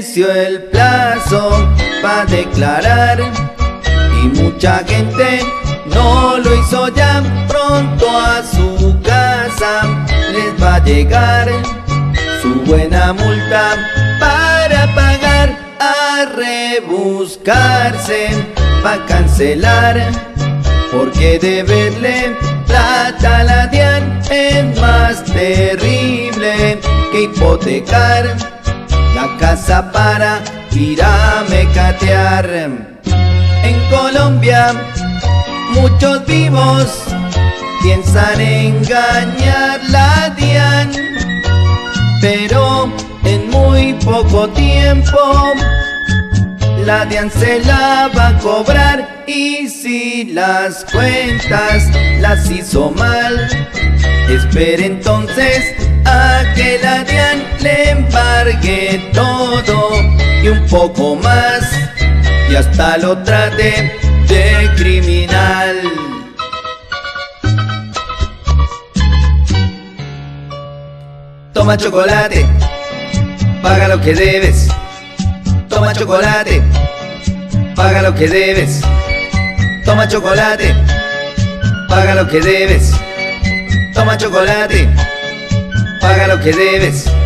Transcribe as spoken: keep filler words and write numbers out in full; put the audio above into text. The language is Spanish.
venció el plazo para declarar y mucha gente no lo hizo ya. Pronto a su casa les va a llegar su buena multa para pagar, a rebuscarse para cancelar, porque deberle plata a la DIAN es más terrible que hipotecar la casa para ir a mecatear. En Colombia muchos vivos piensan engañar la DIAN, pero en muy poco tiempo la DIAN se la va a cobrar, y si las cuentas las hizo mal, espere entonces a que la DIAN le embargue todo y un poco más, y hasta lo trate de criminal. Toma chocolate, paga lo que debes. Toma chocolate, paga lo que debes. Toma chocolate, paga lo que debes. Toma chocolate, paga lo que debes.